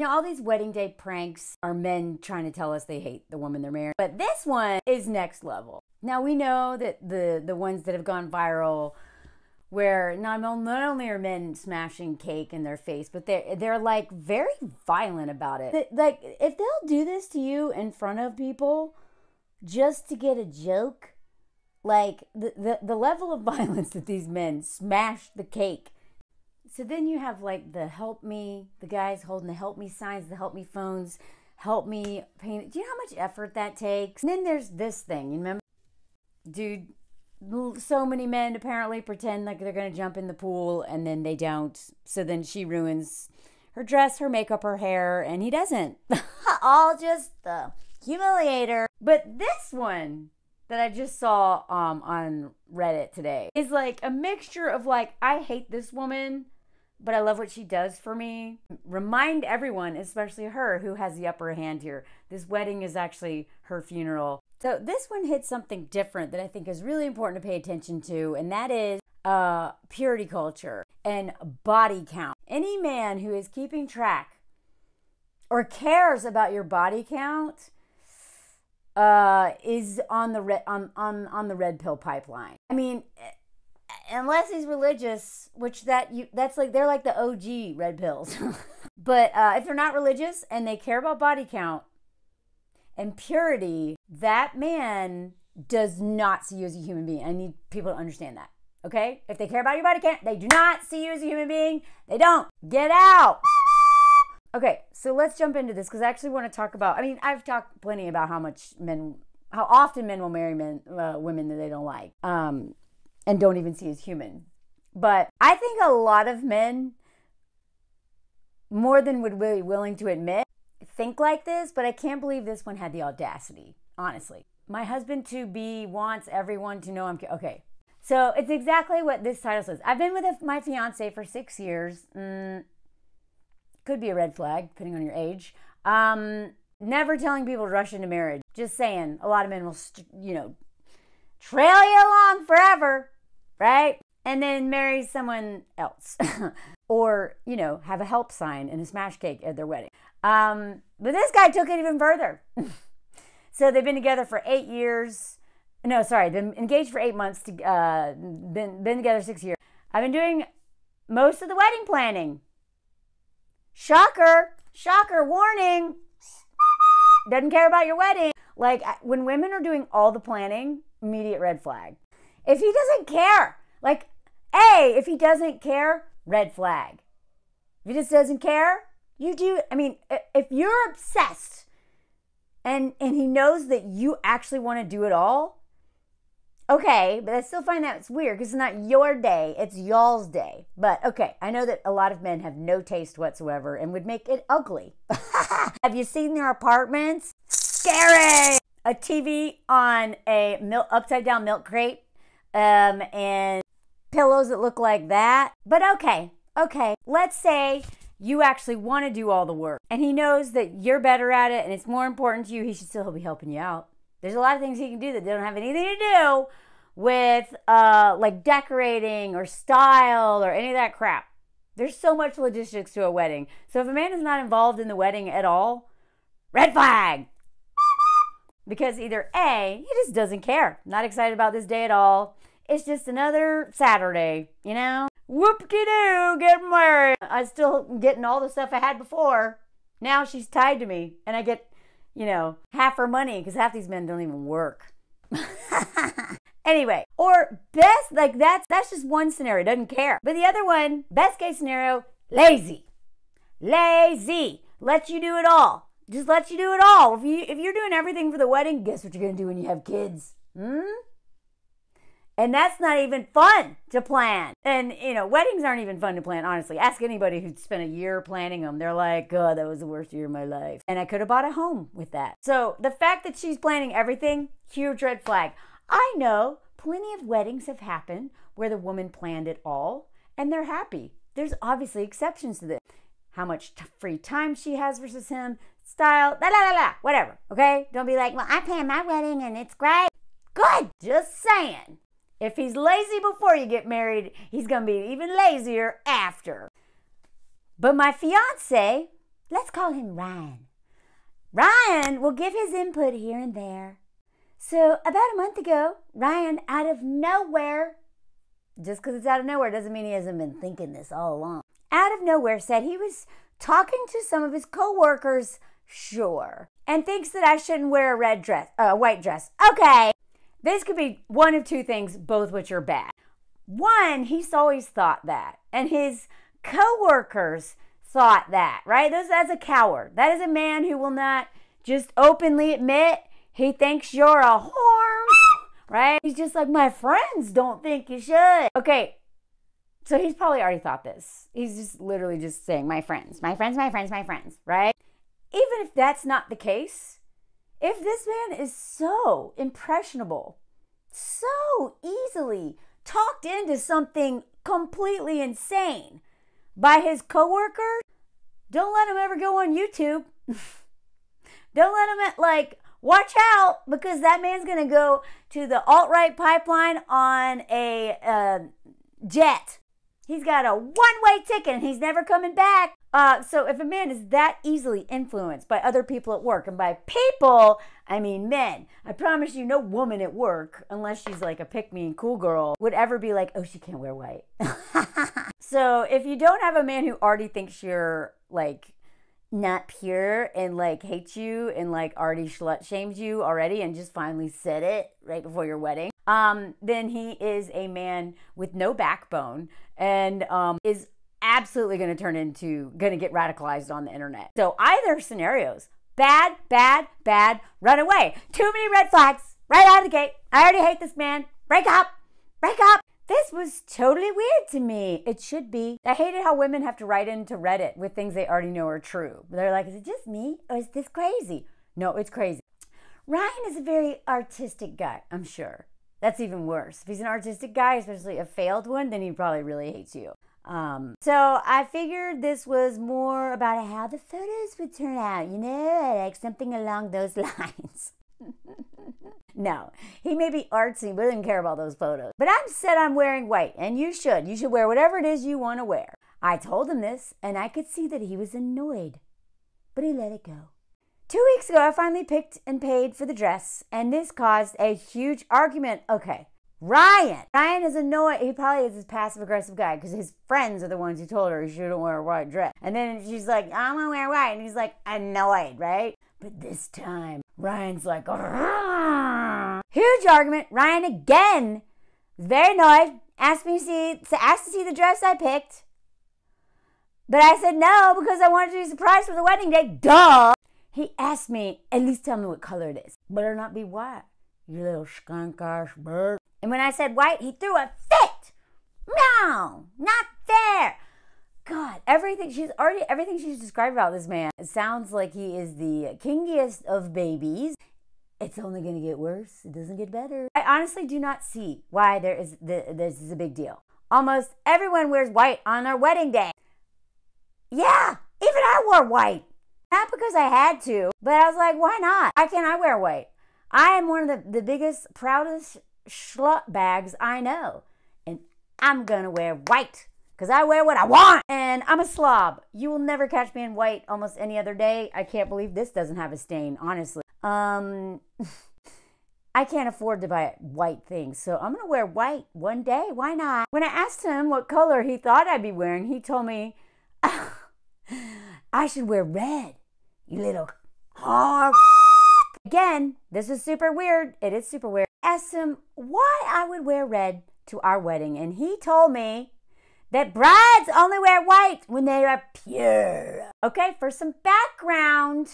You know, all these wedding day pranks are men trying to tell us they hate the woman they're marrying. But this one is next level. Now, we know that the ones that have gone viral where not only are men smashing cake in their face, but they're like very violent about it. Like, if they'll do this to you in front of people just to get a joke, like the level of violence that these men smash the cake. So then you have like the help me, the guys holding the help me signs, the help me phones, help me paint. Do you know how much effort that takes? And then there's this thing, you remember? Dude, so many men apparently pretend like they're going to jump in the pool and then they don't. So then she ruins her dress, her makeup, her hair, and he doesn't. All just the humiliator. But this one that I just saw on Reddit today is like a mixture of like, I hate this woman, but I love what she does for me. Remind everyone, especially her, who has the upper hand here. This wedding is actually her funeral. So this one hits something different that I think is really important to pay attention to, and that is purity culture and body count. Any man who is keeping track or cares about your body count is on the red pill pipeline. I mean, unless he's religious, which that's like, they're like the OG red pills. But if they're not religious and they care about body count and purity, that man does not see you as a human being. I need people to understand that, okay? If they care about your body count, they do not see you as a human being. They don't. Get out. Okay, so let's jump into this because I actually want to talk about, I mean, I've talked plenty about how often men will marry women that they don't like and don't even see as human. But I think a lot of men, more than would be willing to admit, think like this, but I can't believe this one had the audacity, honestly. My husband-to-be wants everyone to know I'm, okay. So it's exactly what this title says. I've been with my fiance for 6 years. Could be a red flag, depending on your age. Never telling people to rush into marriage. Just saying, a lot of men will, you know, trail you along forever, right? And then marry someone else. Or, you know, have a help sign and a smash cake at their wedding. But this guy took it even further. So they've been together for 8 years. No, sorry, been engaged for 8 months. Been together 6 years. I've been doing most of the wedding planning. Shocker, shocker, warning. Doesn't care about your wedding. Like, when women are doing all the planning, immediate red flag. If he doesn't care, like, A, if he doesn't care, red flag. If he just doesn't care, you do. I mean, if you're obsessed and he knows that you actually want to do it all, okay, but I still find that it's weird because it's not your day, it's y'all's day. But okay, I know that a lot of men have no taste whatsoever and would make it ugly. Have you seen their apartments? Scary! A TV on a upside down milk crate and pillows that look like that. But okay, let's say you actually want to do all the work and he knows that you're better at it and it's more important to you, he should still be helping you out. There's a lot of things he can do that don't have anything to do with like decorating or style or any of that crap. There's so much logistics to a wedding. So if a man is not involved in the wedding at all, red flag. Because either A, he just doesn't care. Not excited about this day at all. It's just another Saturday, you know? Whoop-de-doo, get married. I'm still getting all the stuff I had before. Now she's tied to me and I get, you know, half her money because half these men don't even work. Anyway, or best, like that's just one scenario, doesn't care. But the other one, best case scenario, lazy. Lazy, let you do it all. Just let you do it all. If you're doing everything for the wedding, guess what you're gonna do when you have kids? And that's not even fun to plan. And, you know, weddings aren't even fun to plan, honestly. Ask anybody who'd spent a year planning them. They're like, God, that was the worst year of my life. And I could have bought a home with that. So the fact that she's planning everything, huge red flag. I know plenty of weddings have happened where the woman planned it all and they're happy. There's obviously exceptions to this. How much free time she has versus him, style, la la la la, whatever, okay? Don't be like, well, I planned my wedding and it's great. Good, just saying. If he's lazy before you get married, he's going to be even lazier after. But my fiance Let's call him Ryan. Ryan will give his input here and there. So about a month ago, Ryan, out of nowhere, just because it's out of nowhere doesn't mean he hasn't been thinking this all along, out of nowhere said he was talking to some of his coworkers, sure, and thinks that I shouldn't wear a white dress. Okay, this could be one of two things, both which are bad. One, he's always thought that, and his coworkers thought that, right? That's a coward. That is a man who will not just openly admit he thinks you're a whore, right? He's just like, my friends don't think you should. Okay, so he's probably already thought this. He's just literally just saying, my friends, my friends, my friends, my friends, right? Even if that's not the case, if this man is so impressionable, so easily talked into something completely insane by his coworker, don't let him ever go on YouTube. Don't let him, watch out, because that man's going to go to the alt-right pipeline on a jet. He's got a one-way ticket and he's never coming back. So if a man is that easily influenced by other people at work, and by people, I mean men. I promise you, no woman at work, unless she's like a pick-me and cool girl, would ever be like, oh, she can't wear white. So if you don't have a man who already thinks you're not pure and hates you and already slut shames you already and just finally said it right before your wedding, then he is a man with no backbone and is absolutely gonna get radicalized on the internet. So either scenarios, bad, bad, bad, run away. Too many red flags right out of the gate. I already hate this man. Break up, break up. This was totally weird to me. It should be. I hated how women have to write into Reddit with things they already know are true. They're like, is it just me or is this crazy? No, it's crazy. Ryan is a very artistic guy, I'm sure. That's even worse. If he's an artistic guy, especially a failed one, then he probably really hates you. So I figured this was more about how the photos would turn out, you know, like something along those lines. No, he may be artsy, but I didn't care about those photos. But I'm set on wearing white, and you should. You should wear whatever it is you want to wear. I told him this, and I could see that he was annoyed, but he let it go. 2 weeks ago, I finally picked and paid for the dress, and this caused a huge argument. Okay, Ryan is annoyed. He probably is this passive-aggressive guy because his friends are the ones who told her she shouldn't wear a white dress. And then she's like, I'm going to wear white, and he's like, annoyed, right? But this time, Ryan's like, argh. Huge argument. Ryan again, very annoyed, asked to see the dress I picked. But I said no because I wanted to be surprised for the wedding day. Duh. He asked me, at least tell me what color it is. Better not be white, you little skunk-ass bird. And when I said white, he threw a fit. No, not fair. God, everything she's described about this man, it sounds like he is the kingiest of babies. It's only going to get worse. It doesn't get better. I honestly do not see why this is a big deal. Almost everyone wears white on their wedding day. Yeah, even I wore white. Not because I had to, but I was like, why not? Why can't I wear white? I am one of the biggest, proudest schlut bags I know. And I'm going to wear white. Because I wear what I want. And I'm a slob. You will never catch me in white almost any other day. I can't believe this doesn't have a stain, honestly. I can't afford to buy white things. So I'm going to wear white one day. Why not? When I asked him what color he thought I'd be wearing, he told me, oh, I should wear red. You little whore. Again, this is super weird. It is super weird. I asked him why I would wear red to our wedding. And he told me that brides only wear white when they are pure. Okay, for some background,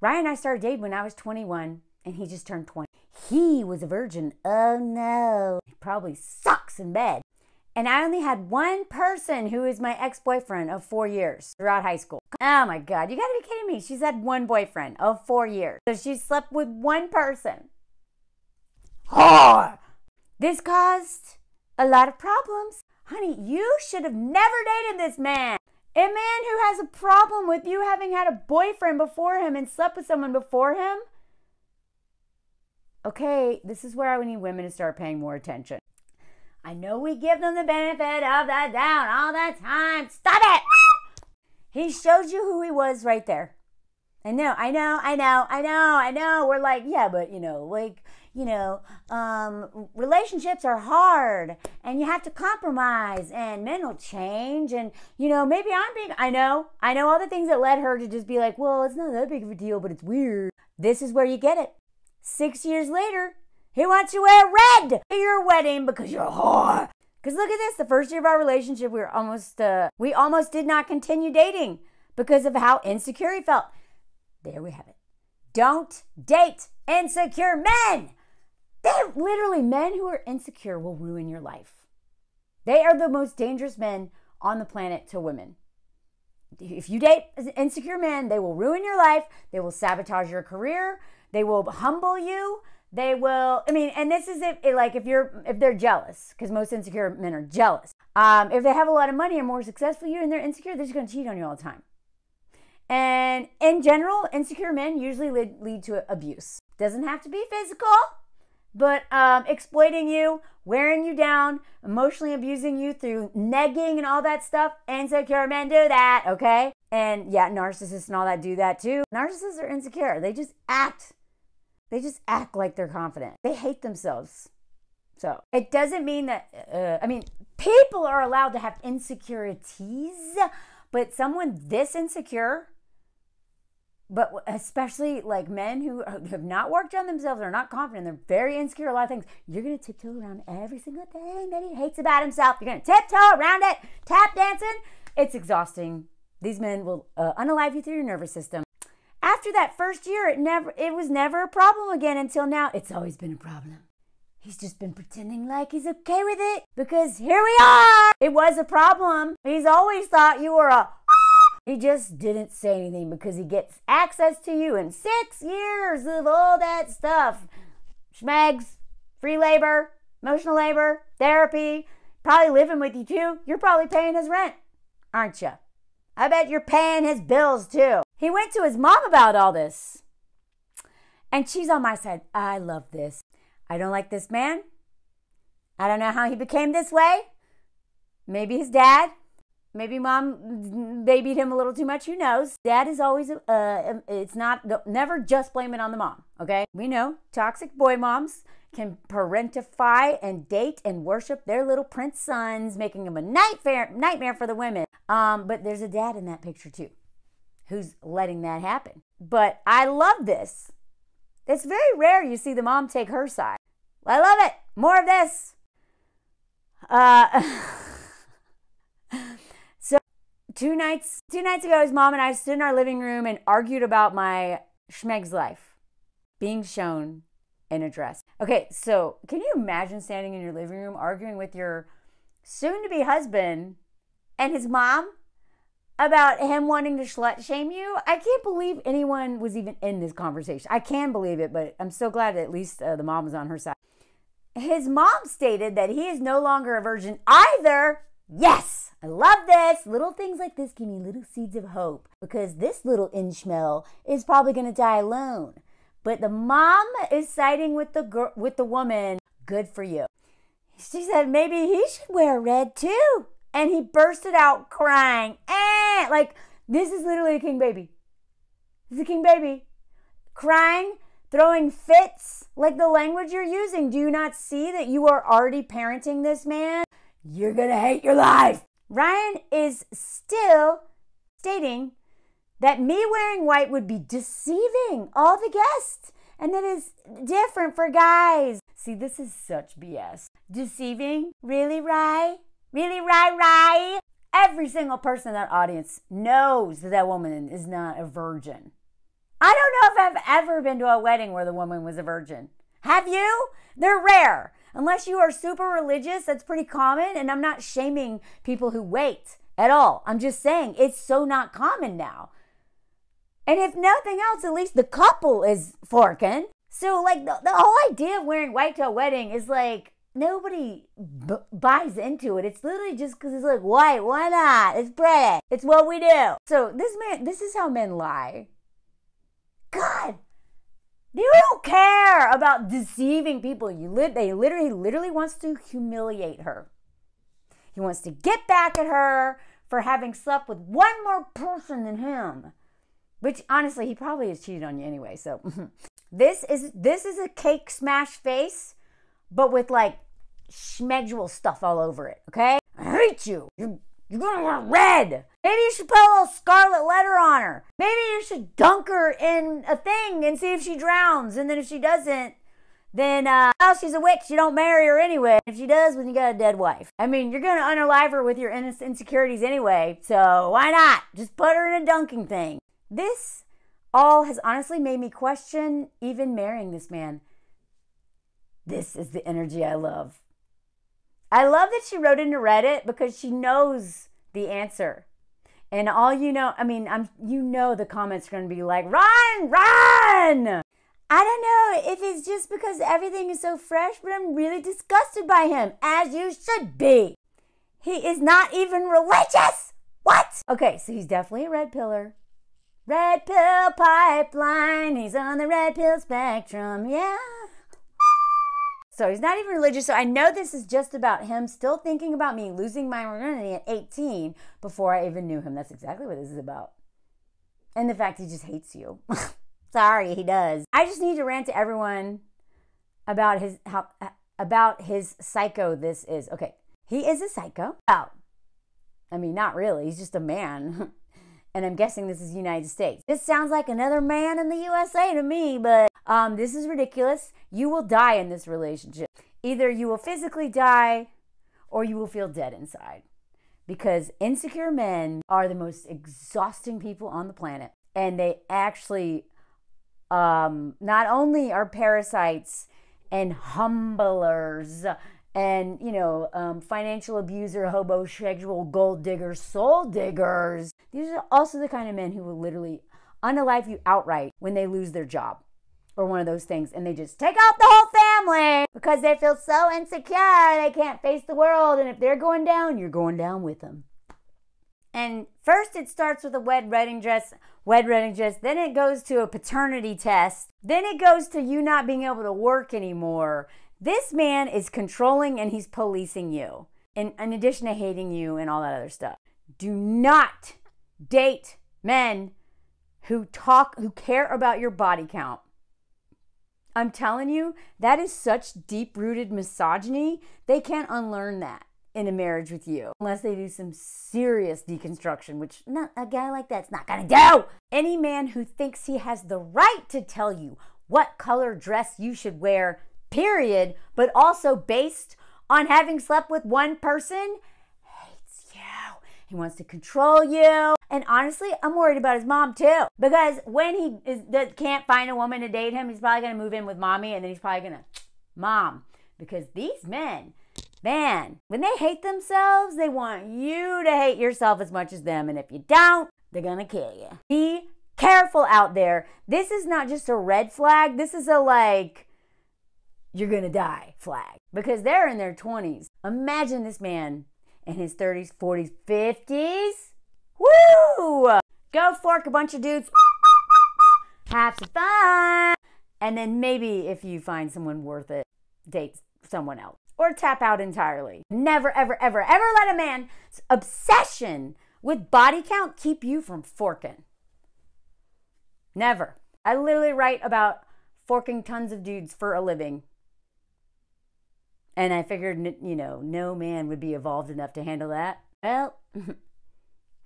Ryan and I started dating when I was 21, and he just turned 20. He was a virgin. Oh no. He probably sucks in bed. And I only had one person who is my ex-boyfriend of 4 years throughout high school. Oh my God, you gotta be kidding me. She's had one boyfriend of 4 years. So she slept with one person. Whore! This caused a lot of problems. Honey, you should have never dated this man. A man who has a problem with you having had a boyfriend before him and slept with someone before him. Okay, this is where I would need women to start paying more attention. I know we give them the benefit of the doubt all the time. Stop it! He showed you who he was right there. I know. We're like, yeah, but relationships are hard and you have to compromise and men will change. And, maybe I know all the things that led her to just be like, well, it's not that big of a deal, but it's weird. This is where you get it. 6 years later, he wants you to wear red at your wedding because you're a whore. Because look at this, the first year of our relationship, we almost did not continue dating because of how insecure he felt. There we have it. Don't date insecure men. They're literally men who are insecure will ruin your life. They are the most dangerous men on the planet to women. If you date insecure men, they will ruin your life. They will sabotage your career. They will humble you. They will, and this is if they're jealous, because most insecure men are jealous. If they have a lot of money and more successful you and they're insecure, they're just going to cheat on you all the time. And in general, insecure men usually lead to abuse. Doesn't have to be physical, but exploiting you, wearing you down, emotionally abusing you through negging and all that stuff. Insecure men do that, okay? And yeah, narcissists and all that do that too. Narcissists are insecure. They just act like they're confident. They hate themselves. So it doesn't mean that, people are allowed to have insecurities, but someone this insecure, but especially like men who have not worked on themselves, they're not confident, they're very insecure, a lot of things, you're going to tiptoe around every single thing that he hates about himself. You're going to tiptoe around it, tap dancing. It's exhausting. These men will unalive you through your nervous system. After that first year, it was never a problem again until now. It's always been a problem. He's just been pretending like he's okay with it because here we are. It was a problem. He's always thought you were a... He just didn't say anything because he gets access to you in 6 years of all that stuff. Schmegs, free labor, emotional labor, therapy, probably living with you too. You're probably paying his rent, aren't you? I bet you're paying his bills too. He went to his mom about all this. And she's on my side. I love this. I don't like this man. I don't know how he became this way. Maybe his dad. Maybe mom babied him a little too much. Who knows? Dad is always, never just blame it on the mom. Okay? We know toxic boy moms can parentify and date and worship their little prince sons, making them a nightmare for the women. But there's a dad in that picture too, who's letting that happen. But I love this. It's very rare you see the mom take her side. I love it. More of this. So two nights ago, his mom and I stood in our living room and argued about my schmeg's life being shown in a dress. Okay, so can you imagine standing in your living room arguing with your soon-to-be husband and his mom about him wanting to slut shame you? I can't believe anyone was even in this conversation. I can believe it, but I'm so glad that at least the mom was on her side. His mom stated that he is no longer a virgin either. Yes, I love this. Little things like this give me little seeds of hope because this little inchmel is probably going to die alone. But the mom is siding with the woman. Good for you. She said maybe he should wear red too. And he bursted out crying. Like, this is literally a king baby. This is a king baby. Crying, throwing fits. Like the language you're using. Do you not see that you are already parenting this man? You're going to hate your life. Ryan is still stating that me wearing white would be deceiving all the guests. And that is different for guys. See, this is such BS. Deceiving? Really, Ryan? Really, Ryan? Every single person in that audience knows that that woman is not a virgin. I don't know if I've ever been to a wedding where the woman was a virgin. Have you? They're rare. Unless you are super religious, that's pretty common. And I'm not shaming people who wait at all. I'm just saying it's so not common now. And if nothing else, at least the couple is forking. So like the whole idea of wearing white to a wedding is like, nobody buys into it. It's literally just because it's like, white, why not? It's pretty. It's what we do. So this is how men lie. God, they don't care about deceiving people. He literally wants to humiliate her. He wants to get back at her for having slept with one more person than him. Which, honestly, he probably has cheated on you anyway, so. This is a cake smash face, but with, like, schmedual stuff all over it, okay? I hate you. You're gonna want red. Maybe you should put a little scarlet letter on her. Maybe you should dunk her in a thing and see if she drowns. And then if she doesn't, then, well, she's a witch. You don't marry her anyway. If she does, then you got a dead wife. I mean, you're gonna unalive her with your insecurities anyway, so why not? Just put her in a dunking thing. This all has honestly made me question even marrying this man. This is the energy I love. I love that she wrote into Reddit because she knows the answer. And all you know, I mean, you know the comments are going to be like, Ryan, Ryan! I don't know if it's just because everything is so fresh, but I'm really disgusted by him, as you should be. He is not even religious! What? Okay, so he's definitely a red pillar. Red pill pipeline, he's on the red pill spectrum, yeah. So he's not even religious, so I know this is just about him still thinking about me losing my virginity at 18 before I even knew him. That's exactly what this is about. And the fact he just hates you. Sorry, he does. I just need to rant to everyone about his psycho this is. Okay, he is a psycho. Well, I mean, not really, he's just a man. And I'm guessing this is the United States. This sounds like another man in the USA to me, but this is ridiculous. You will die in this relationship. Either you will physically die or you will feel dead inside, because insecure men are the most exhausting people on the planet. And they actually not only are parasites and humblers and, you know, financial abuser, hobosexual, gold diggers, soul diggers. These are also the kind of men who will literally unalive you outright when they lose their job or one of those things, and they just take out the whole family because they feel so insecure they can't face the world, and if they're going down, you're going down with them. And first it starts with a wed wedding dress, then it goes to a paternity test, then it goes to you not being able to work anymore. This man is controlling and he's policing you, and in addition to hating you and all that other stuff. Do not date men who care about your body count. I'm telling you, that is such deep-rooted misogyny. They can't unlearn that in a marriage with you unless they do some serious deconstruction, which a guy like that's not gonna do. Any man who thinks he has the right to tell you what color dress you should wear, period, but also based on having slept with one person, hates you. He wants to control you. And honestly, I'm worried about his mom too, because when he can't find a woman to date him, he's probably going to move in with mommy, and then he's probably going to mom. Because these men, man, when they hate themselves, they want you to hate yourself as much as them. And if you don't, they're going to kill you. Be careful out there. This is not just a red flag. This is a, like, you're going to die flag, because they're in their 20s. Imagine this man in his 30s, 40s, 50s. Woo! Go fork a bunch of dudes. Have some fun. And then maybe if you find someone worth it, date someone else. Or tap out entirely. Never, ever, ever, ever let a man's obsession with body count keep you from forking. Never. I literally write about forking tons of dudes for a living. And I figured, you know, no man would be evolved enough to handle that. Well,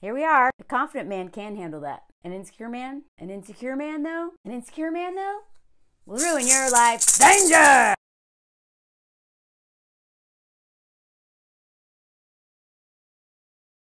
here we are. A confident man can handle that. An insecure man though will ruin your life. Danger!